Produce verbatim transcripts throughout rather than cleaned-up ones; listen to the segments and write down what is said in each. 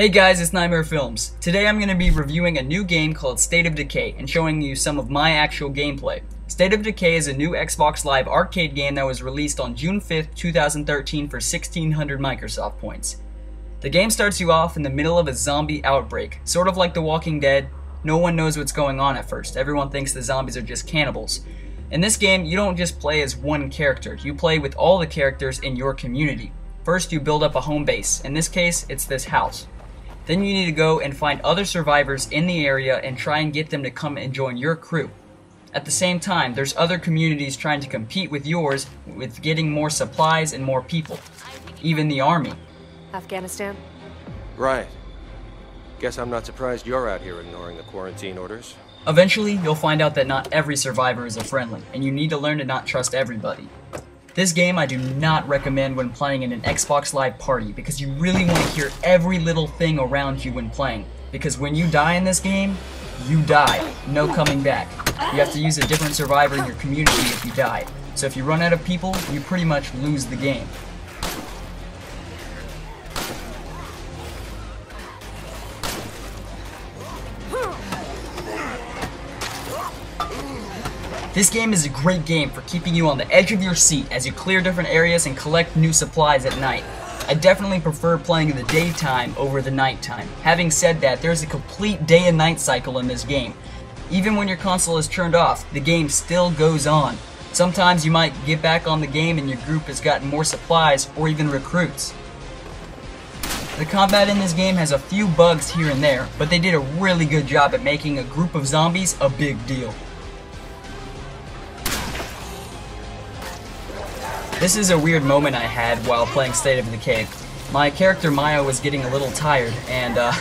Hey guys, it's Knightmare Films. Today I'm going to be reviewing a new game called State of Decay and showing you some of my actual gameplay. State of Decay is a new Xbox Live Arcade game that was released on June fifth, two thousand thirteen for sixteen hundred Microsoft points. The game starts you off in the middle of a zombie outbreak, sort of like The Walking Dead. No one knows what's going on at first. Everyone thinks the zombies are just cannibals. In this game, you don't just play as one character. You play with all the characters in your community. First, you build up a home base. In this case, it's this house. Then you need to go and find other survivors in the area and try and get them to come and join your crew. At the same time, there's other communities trying to compete with yours with getting more supplies and more people. Even the army. Afghanistan? Right. Guess I'm not surprised you're out here ignoring the quarantine orders. Eventually, you'll find out that not every survivor is a friendly, and you need to learn to not trust everybody. This game I do not recommend when playing in an Xbox Live party because you really want to hear every little thing around you when playing. Because when you die in this game, you die. No coming back. You have to use a different survivor in your community if you die. So if you run out of people, you pretty much lose the game. This game is a great game for keeping you on the edge of your seat as you clear different areas and collect new supplies at night. I definitely prefer playing in the daytime over the nighttime. Having said that, there's a complete day and night cycle in this game. Even when your console is turned off, the game still goes on. Sometimes you might get back on the game and your group has gotten more supplies or even recruits. The combat in this game has a few bugs here and there, but they did a really good job at making a group of zombies a big deal. This is a weird moment I had while playing State of Decay. My character Maya was getting a little tired, and uh,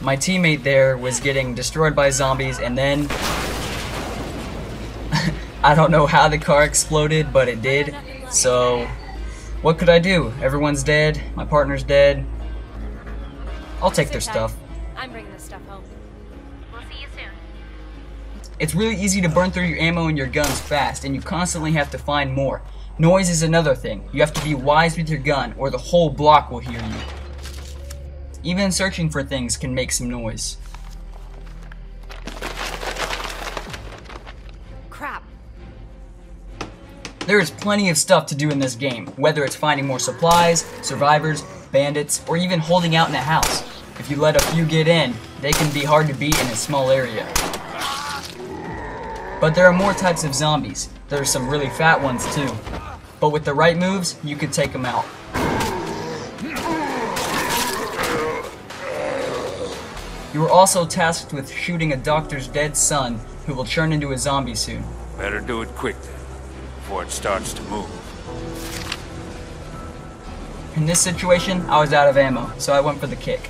my teammate there was getting destroyed by zombies, and then I don't know how the car exploded, but it did. So what could I do? Everyone's dead. My partner's dead. I'll take their stuff. I'm bringing this stuff home. We'll see you soon. It's really easy to burn through your ammo and your guns fast, and you constantly have to find more. Noise is another thing. You have to be wise with your gun or the whole block will hear you. Even searching for things can make some noise. Crap. There is plenty of stuff to do in this game, whether it's finding more supplies, survivors, bandits, or even holding out in a house. If you let a few get in, they can be hard to beat in a small area. But there are more types of zombies. There's some really fat ones too. But with the right moves, you could take them out. You were also tasked with shooting a doctor's dead son who will turn into a zombie soon. Better do it quick then, before it starts to move. In this situation, I was out of ammo, so I went for the kick.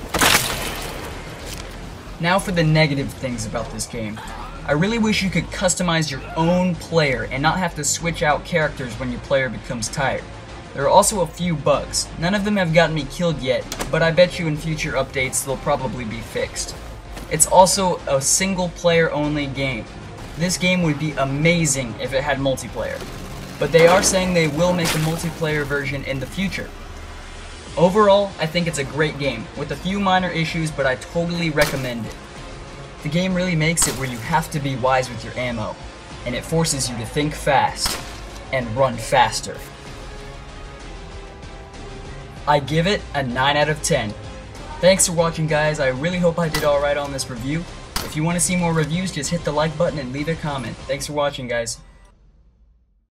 Now for the negative things about this game. I really wish you could customize your own player and not have to switch out characters when your player becomes tired. There are also a few bugs. None of them have gotten me killed yet, but I bet you in future updates they'll probably be fixed. It's also a single player only game. This game would be amazing if it had multiplayer, but they are saying they will make a multiplayer version in the future. Overall, I think it's a great game, with a few minor issues, but I totally recommend it. The game really makes it where you have to be wise with your ammo, and it forces you to think fast and run faster. I give it a nine out of ten. Thanks for watching guys, I really hope I did alright on this review. If you want to see more reviews, just hit the like button and leave a comment. Thanks for watching guys.